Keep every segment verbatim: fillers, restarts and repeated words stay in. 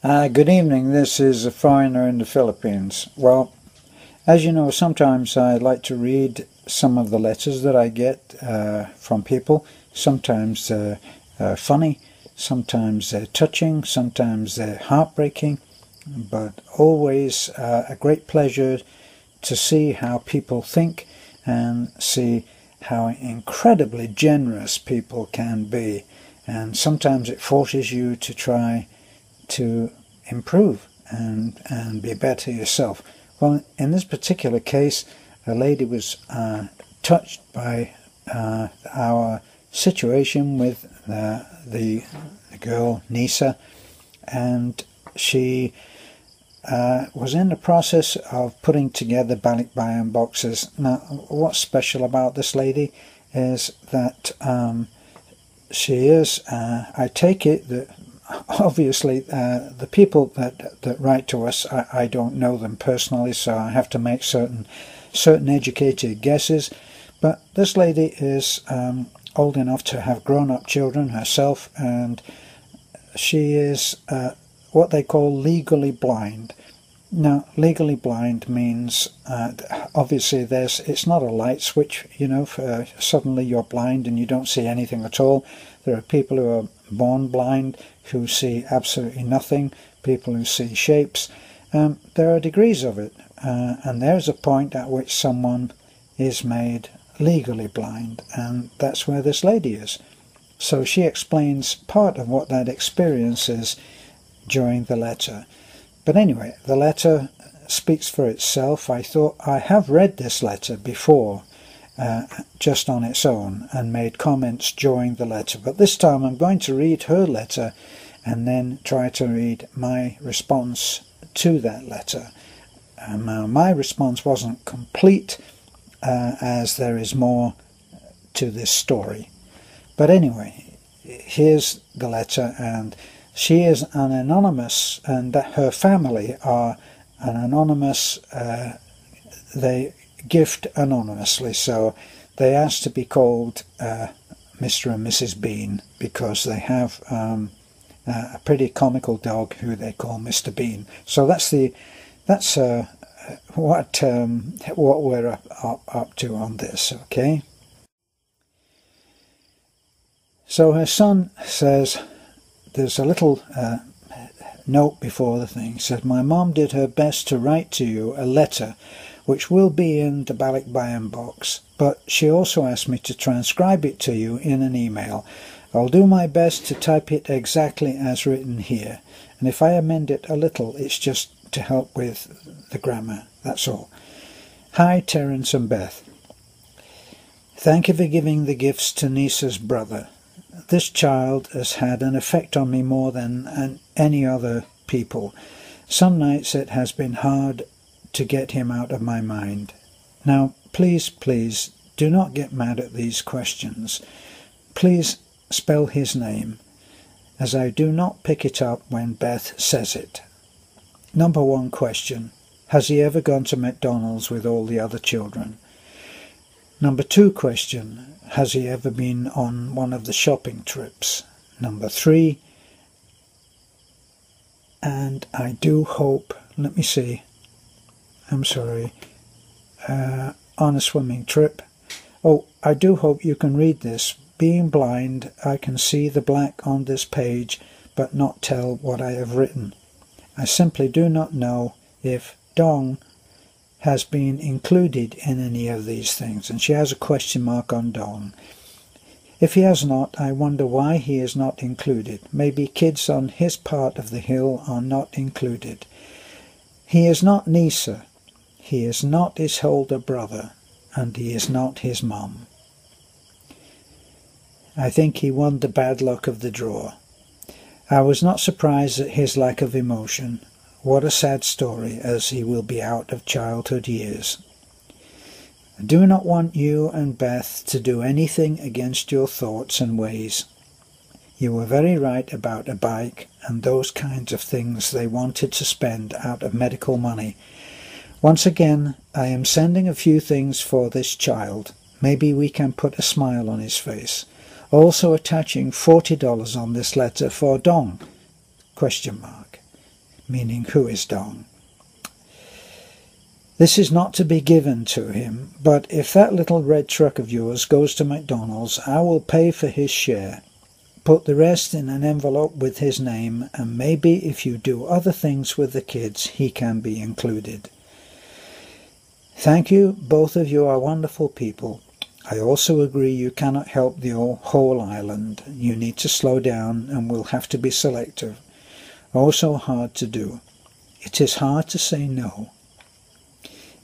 Uh, good evening, this is A Foreigner in the Philippines. Well, as you know, sometimes I like to read some of the letters that I get uh, from people. Sometimes they're uh, funny, sometimes they're touching, sometimes they're heartbreaking, but always uh, a great pleasure to see how people think and see how incredibly generous people can be. And sometimes it forces you to try to improve and and be better yourself. Well, in this particular case, a lady was uh, touched by uh, our situation with uh, the, the girl Nisa, and she uh, was in the process of putting together Balik Bayan boxes. Now, what's special about this lady is that um, she is, uh, I take it that obviously uh, the people that that write to us, I, I don't know them personally, so I have to make certain certain educated guesses, but this lady is um, old enough to have grown-up children herself, and she is uh, what they call legally blind. Now, legally blind means uh, obviously there's it's not a light switch, you know, for, uh, suddenly you're blind and you don't see anything at all. There are people who are born blind, who see absolutely nothing, people who see shapes. Um, there are degrees of it, uh, and there's a point at which someone is made legally blind, and that's where this lady is. So she explains part of what that experience is during the letter. But anyway, the letter speaks for itself. I thought I have read this letter before, Uh, just on its own, and made comments during the letter, but this time I'm going to read her letter and then try to read my response to that letter. Um, uh, my response wasn't complete, uh, as there is more to this story. But anyway, here's the letter, and she is an anonymous, and her family are an anonymous, uh, they gift anonymously, so they asked to be called uh, Mister and Missus Bean, because they have um, a pretty comical dog who they call Mister Bean. So that's the that's uh, what um, what we're up, up, up to on this, okay? So her son says, there's a little uh, note before the thing. He said, "My mom did her best to write to you a letter which will be in the Balik Bayan box, but she also asked me to transcribe it to you in an email. I'll do my best to type it exactly as written here, and if I amend it a little, it's just to help with the grammar, that's all. Hi, Terence and Beth. Thank you for giving the gifts to Nisa's brother. This child has had an effect on me more than any other people. Some nights it has been hard to get him out of my mind. Now, please, please, do not get mad at these questions. Please spell his name, as I do not pick it up when Beth says it. Number one question, has he ever gone to McDonald's with all the other children? Number two question, has he ever been on one of the shopping trips? Number three, and I do hope, let me see, I'm sorry, uh, on a swimming trip. Oh, I do hope you can read this. Being blind, I can see the black on this page, but not tell what I have written. I simply do not know if Dong has been included in any of these things." And she has a question mark on Dong. "If he has not, I wonder why he is not included. Maybe kids on his part of the hill are not included. He is not Nisa. He is not his older brother, and he is not his mum. I think he won the bad luck of the draw. I was not surprised at his lack of emotion. What a sad story, as he will be out of childhood years. I do not want you and Beth to do anything against your thoughts and ways. You were very right about a bike and those kinds of things they wanted to spend out of medical money. Once again, I am sending a few things for this child. Maybe we can put a smile on his face. Also attaching forty dollars on this letter for Dong? Question mark. meaning who is down. This is not to be given to him, but if that little red truck of yours goes to McDonald's, I will pay for his share. Put the rest in an envelope with his name, and maybe if you do other things with the kids, he can be included. Thank you, both of you are wonderful people. I also agree you cannot help the whole island. You need to slow down and will have to be selective. Also hard to do. It is hard to say no.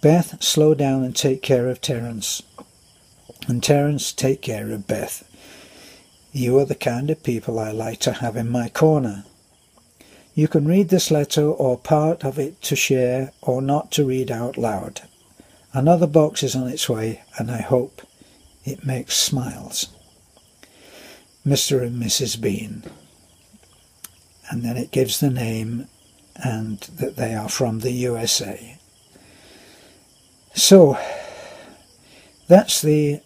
Beth, slow down and take care of Terence. And Terence, take care of Beth. You are the kind of people I like to have in my corner. You can read this letter or part of it to share or not to read out loud. Another box is on its way, and I hope it makes smiles. Mister and Missus Bean. And then it gives the name and that they are from the U S A. So, that's the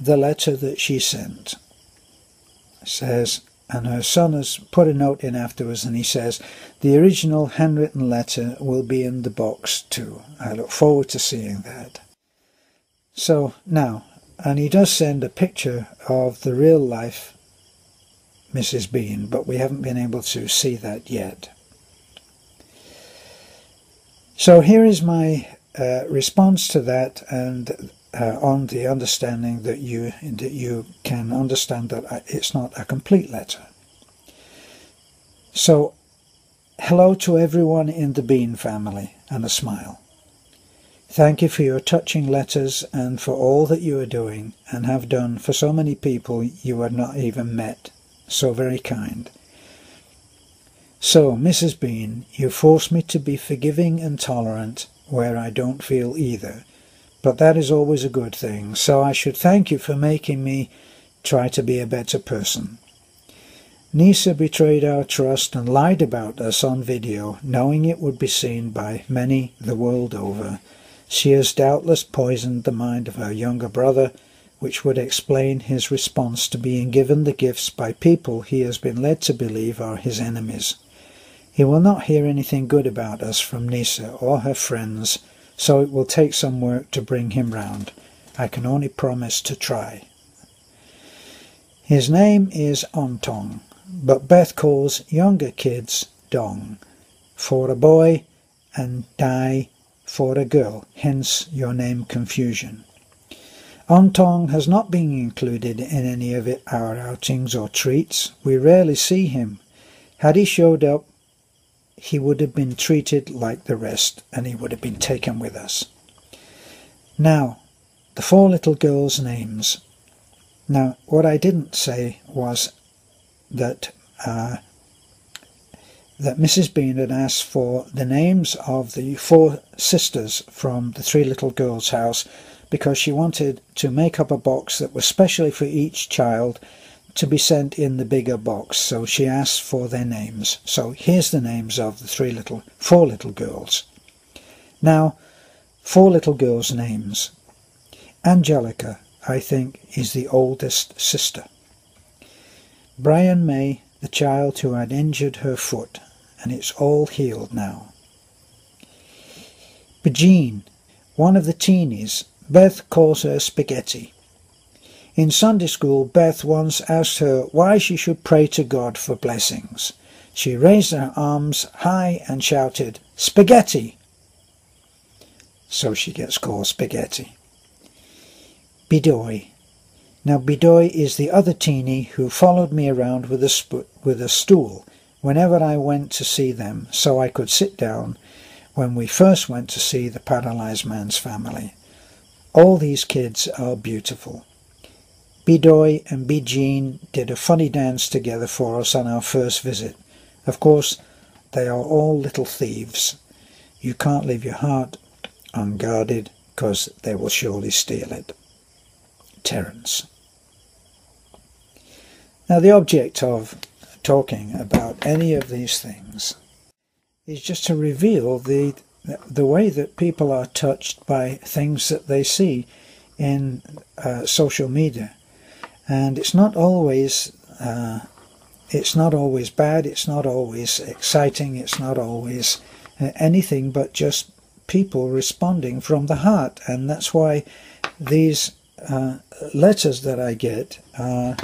the letter that she sent. It says, and her son has put a note in afterwards, and he says, the original handwritten letter will be in the box too. I look forward to seeing that. So, now, and he does send a picture of the real life Missus Bean, but we haven't been able to see that yet. So here is my Uh, response to that, and uh, on the understanding that you that you can understand that it's not a complete letter. So, hello to everyone in the Bean family, and a smile. Thank you for your touching letters and for all that you are doing and have done for so many people you have not even met. So very kind. So, Missus Bean, you force me to be forgiving and tolerant where I don't feel either, but that is always a good thing, so I should thank you for making me try to be a better person. Nisa betrayed our trust and lied about us on video, knowing it would be seen by many the world over. She has doubtless poisoned the mind of her younger brother, which would explain his response to being given the gifts by people he has been led to believe are his enemies. He will not hear anything good about us from Nisa or her friends, so it will take some work to bring him round. I can only promise to try. His name is Ontong, but Beth calls younger kids Dong, for a boy, and Dai for a girl, hence your name confusion. Ontong has not been included in any of it, our outings or treats. We rarely see him. Had he showed up, he would have been treated like the rest, and he would have been taken with us. Now, the four little girls' names. Now, what I didn't say was that uh, that Missus Bean had asked for the names of the four sisters from the three little girls' house because she wanted to make up a box that was specially for each child to be sent in the bigger box, so she asked for their names. So here's the names of the three little, four little girls. Now, four little girls' names. Angelica, I think, is the oldest sister. Brian May, the child who had injured her foot, and it's all healed now. Bejean, one of the teenies. Beth calls her Spaghetti. In Sunday school, Beth once asked her why she should pray to God for blessings. She raised her arms high and shouted, "Spaghetti!" So she gets called Spaghetti. Bidoy. Now Bidoy is the other teenie who followed me around with a, sp with a stool whenever I went to see them so I could sit down when we first went to see the paralyzed man's family. All these kids are beautiful. Bidoy and Bejean did a funny dance together for us on our first visit. Of course, they are all little thieves. You can't leave your heart unguarded, because they will surely steal it. Terence. Now, the object of talking about any of these things is just to reveal the, the way that people are touched by things that they see in uh, social media. And it's not always uh, It's not always bad, it's not always exciting, it's not always anything but just people responding from the heart. And that's why these uh, letters that I get are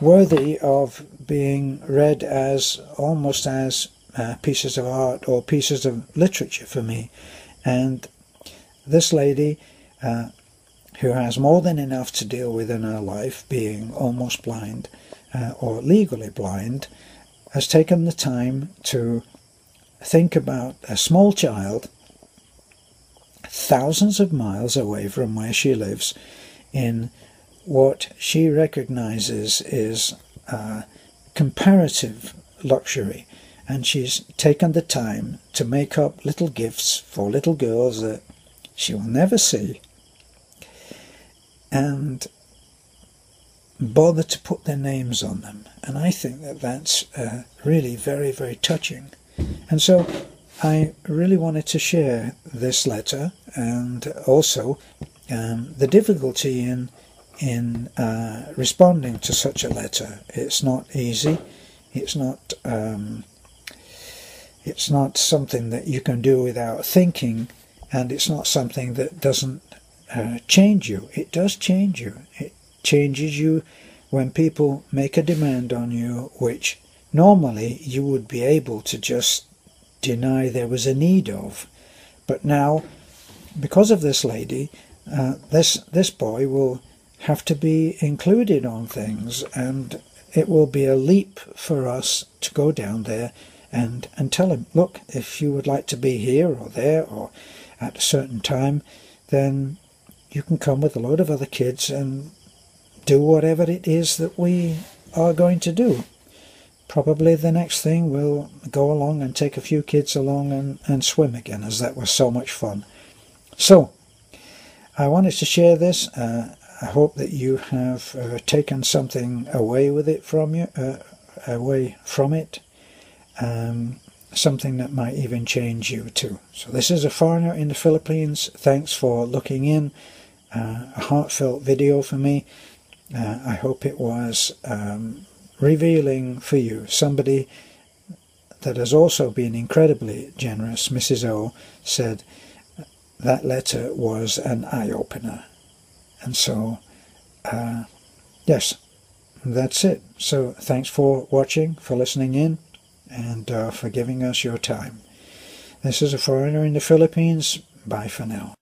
worthy of being read as almost as uh, pieces of art or pieces of literature for me. And this lady, uh, who has more than enough to deal with in her life, being almost blind, Uh, or legally blind, has taken the time to think about a small child thousands of miles away from where she lives in what she recognizes is uh, comparative luxury. And she's taken the time to make up little gifts for little girls that she will never see and bother to put their names on them. And I think that that's uh, really very, very touching. And so I really wanted to share this letter, and also um, the difficulty in in uh, responding to such a letter. It's not easy. It's not um, it's not something that you can do without thinking, and it's not something that doesn't uh, change you. It does change you. It changes you when people make a demand on you which normally you would be able to just deny there was a need of. But now, because of this lady, uh, this this boy will have to be included on things, and it will be a leap for us to go down there and and tell him, look, if you would like to be here or there or at a certain time, then you can come with a load of other kids and do whatever it is that we are going to do. Probably the next thing we'll go along and take a few kids along and, and swim again, as that was so much fun. So, I wanted to share this. Uh, I hope that you have uh, taken something away with it from you, uh, away from it, um, something that might even change you too. So this is a foreigner in the Philippines. Thanks for looking in. Uh, a heartfelt video for me. Uh, I hope it was um, revealing for you. Somebody that has also been incredibly generous, Missus O, said that letter was an eye-opener. And so, uh, yes, that's it. So thanks for watching, for listening in, and uh, for giving us your time. This is a foreigner in the Philippines. Bye for now.